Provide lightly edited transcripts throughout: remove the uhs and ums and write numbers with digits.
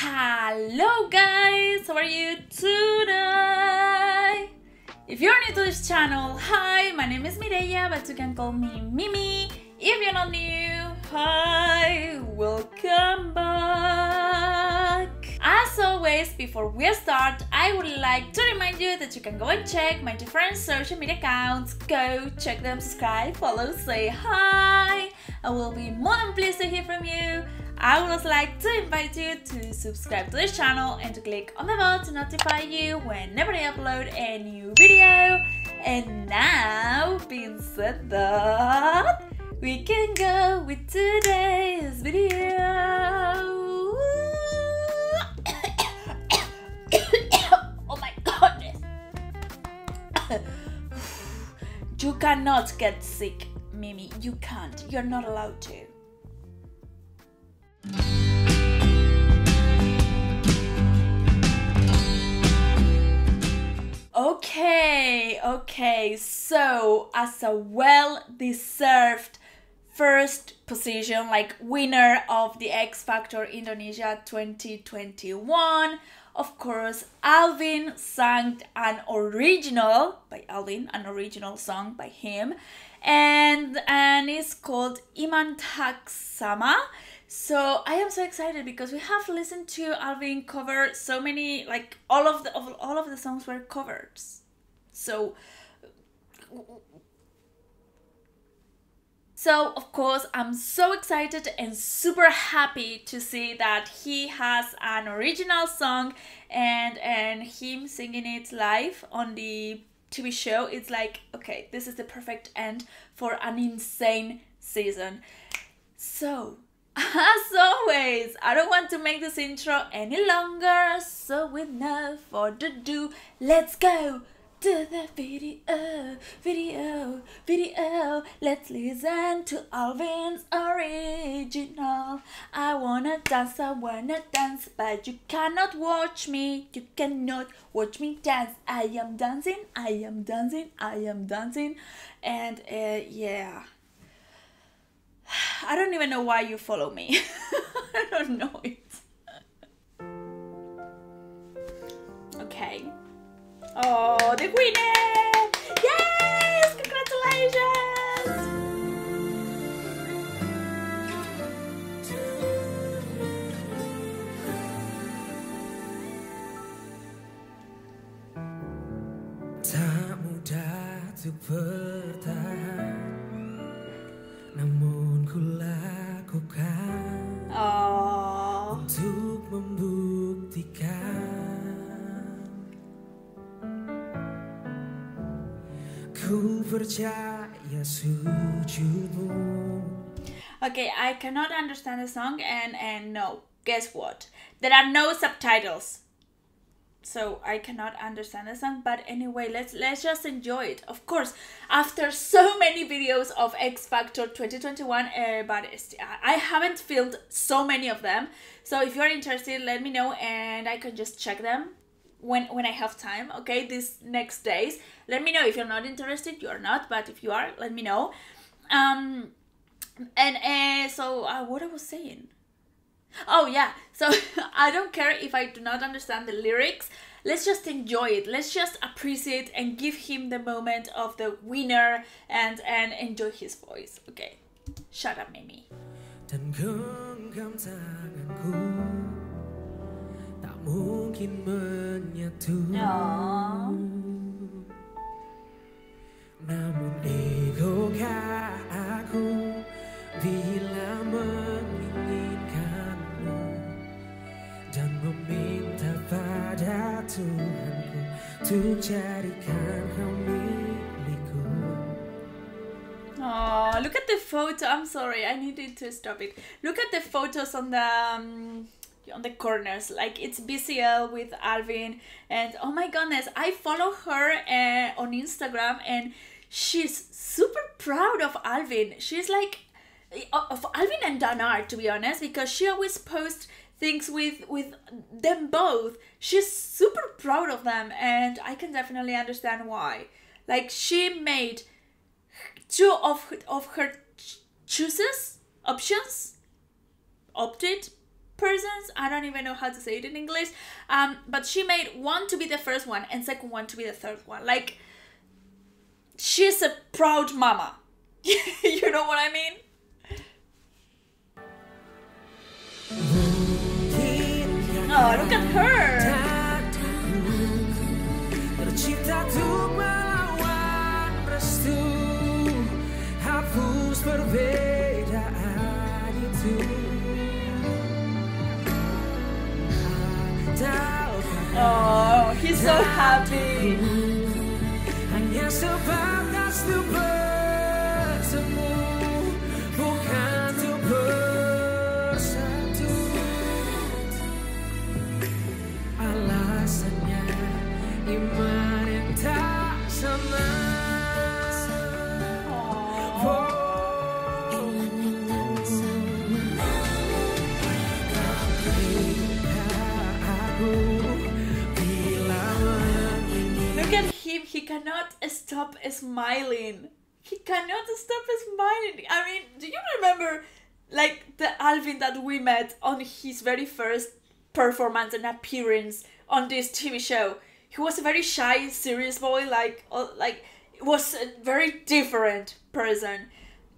Hello guys, how are you today? If you're new to this channel, hi, my name is Mireia, but you can call me Mimi. If you're not new, hi, welcome back. As always, before we start, I would like to remind you that you can go and check my different social media accounts. Go check them, subscribe, follow, say hi. I will be more than pleased to hear from you. I would also like to invite you to subscribe to this channel and to click on the bell to notify you whenever I upload a new video. And now, being said that, we can go with today's video. Oh my goodness. You cannot get sick, Mimi. You can't. You're not allowed to. Okay, so as a well-deserved first position, like winner of the X Factor Indonesia 2021, of course, Alvin sang an original by Alvin, an original song by him, and it's called Iman Tak Sama. So I am so excited because we have listened to Alvin cover so many, like all of the songs were covers. So of course I'm so excited and super happy to see that he has an original song and him singing it live on the TV show. It's like, okay, this is the perfect end for an insane season. So as always, I don't want to make this intro any longer, so with no further ado, let's go to the video. Let's listen to Alvin's original. I wanna dance, I wanna dance, but you cannot watch me. You cannot watch me dance. I am dancing, I am dancing, I am dancing. And yeah. I don't even know why you follow me. I don't know it. Okay. Oh, the winner! Yes! Congratulations! Tak mudah tu bertahan. Namun ku lakukan untuk membuktikan ku percaya sujudmu. Okay, I cannot understand the song and no, guess what? There are no subtitles. So I cannot understand the song, but anyway, let's just enjoy it. Of course, after so many videos of X Factor 2021, but I haven't filmed so many of them. So if you're interested, let me know and I can just check them when I have time. Okay, these next days. Let me know if you're not interested. You are not, but if you are, let me know. What I was saying. Oh yeah, so I don't care if I do not understand the lyrics. Let's just enjoy it. Let's just appreciate and give him the moment of the winner and enjoy his voice. Okay, shut up, Mimi. Dan genggam tanganku, tak mungkin menyatu. Namun egokah aku bila menginginkan. Dan meminta pada Tuhanku untuk jadikan kau milikku. Oh, look at the photo. I'm sorry, I needed to stop it. Look at the photos on the corners. Like it's BCL with Alvin, and oh my goodness, I follow her on Instagram, and she's super proud of Alvin. She's like of Alvin and Donard, to be honest, because she always posts things with them both. She's super proud of them, and I can definitely understand why. Like, she made two of her options, opted persons. I don't even know how to say it in English. But she made one to be the first one and second one to be the third one. Like, she's a proud mama. You know what I mean? Oh, look at her. Oh, he's so happy. He cannot stop smiling. He cannot stop smiling. I mean, do you remember, like, the Alvin that we met on his very first performance and appearance on this TV show? He was a very shy, serious boy, like was a very different person.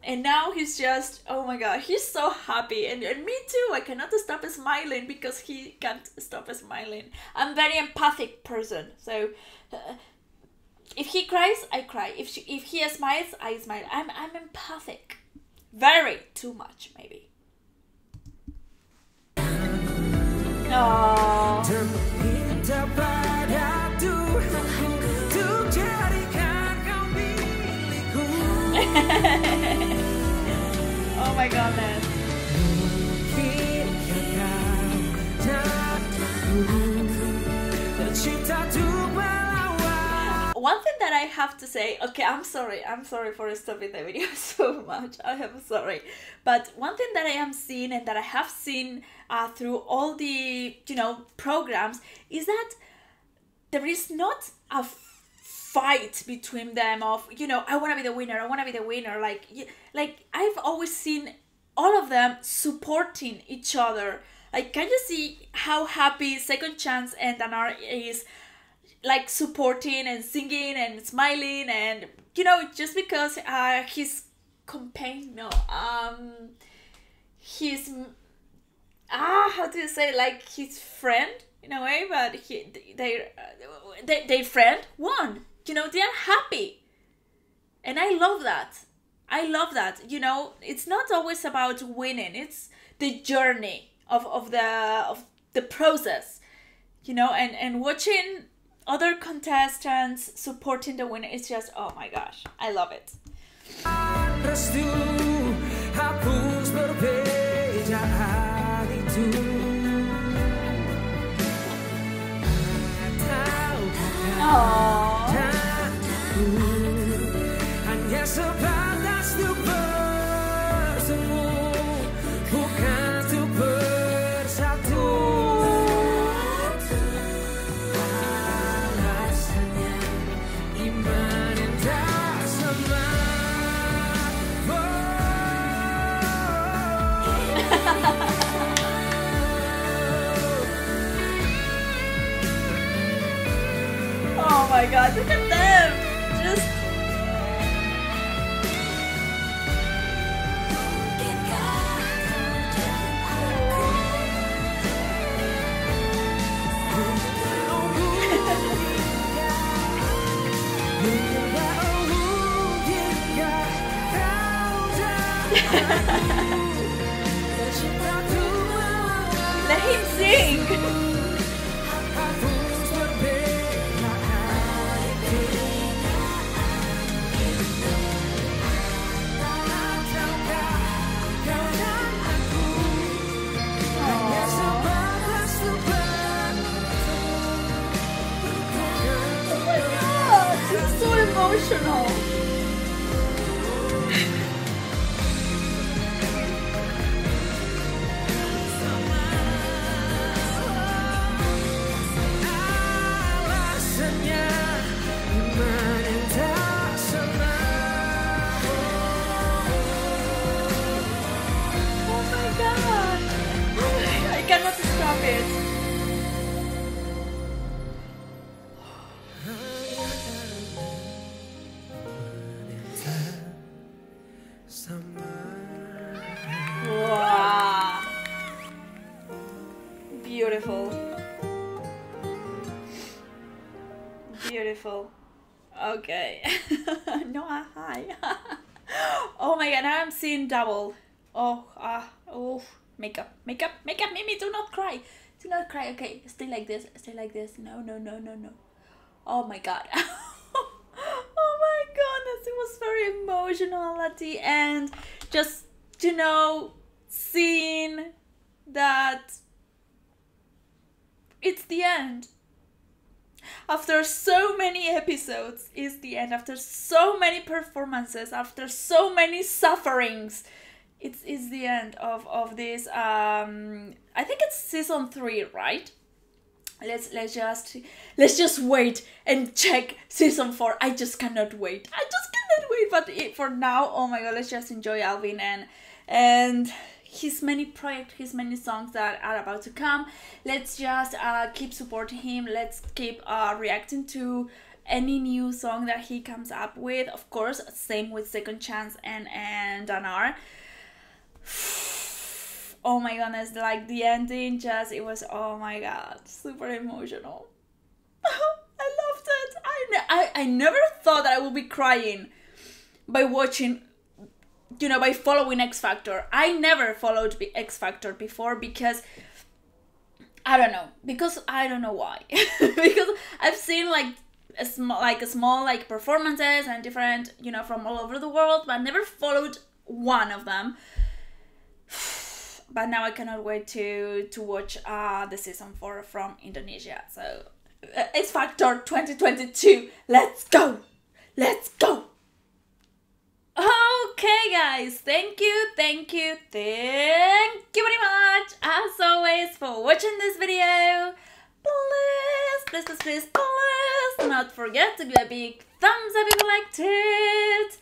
And now he's just, oh my god, he's so happy. And me too, I cannot stop smiling because he can't stop smiling. I'm a very empathic person, so... if he cries, I cry. If he smiles, I smile. I'm empathic. Very too much, maybe. No. Oh my goodness. One thing that I have to say, okay, I'm sorry for stopping the video so much, I am sorry, but one thing that I am seeing and that I have seen through all the, you know, programs is that there is not a fight between them of, you know, I want to be the winner, I want to be the winner, like I've always seen all of them supporting each other. Like, can you see how happy Second Chance and Danar is, like, supporting and singing and smiling? And, you know, just because his companion, his friend in a way, but their friend won, you know, they are happy, and I love that. You know, it's not always about winning, it's the journey of the process, you know, and watching other contestants supporting the winner, it's just, oh my gosh, I love it. Oh my god, look at them! Just... Let him sing! Emotional. Oh my god, I can Beautiful. Beautiful. Okay. Noah, hi. Oh my god, now I'm seeing double. Oh, oh, makeup, makeup, makeup, Mimi, do not cry. Do not cry. Okay, stay like this, stay like this. No, no, no, no, no. Oh my god. Oh my goodness, it was very emotional at the end. Just, you know, seeing that it's the end. After so many episodes, it's the end. After so many performances, after so many sufferings, it's the end of this. I think it's season 3, right? Let's just wait and check season 4. I just cannot wait. I just cannot wait. But for now, oh my god, let's just enjoy Alvin and his many projects, his many songs that are about to come. Let's just keep supporting him. Let's keep reacting to any new song that he comes up with. Of course, same with Second Chance and Danar. Oh my goodness, like the ending, just it was, oh my god, super emotional. I loved it. I never thought that I would be crying by watching, you know, by following X Factor. I never followed X Factor before because I don't know, why. Because I've seen like small performances and different, you know, from all over the world, but I never followed one of them. But now I cannot wait to watch the season 4 from Indonesia. So X Factor 2022, let's go, let's go. Okay guys, thank you very much as always for watching this video. Please do not forget to give a big thumbs up if you liked it.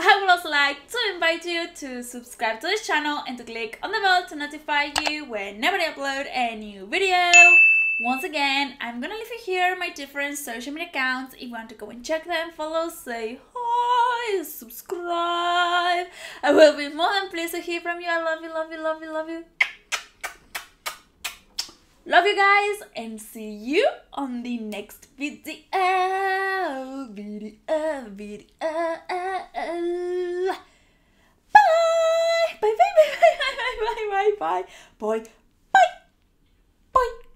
I would also like to invite you to subscribe to this channel and to click on the bell to notify you whenever I upload a new video. Once again, I'm gonna leave you here my different social media accounts. If you want to go and check them, follow, say hi, subscribe. I will be more than pleased to hear from you. I love you, love you, love you, love you. Love you guys and see you on the next video. Bye. Bye.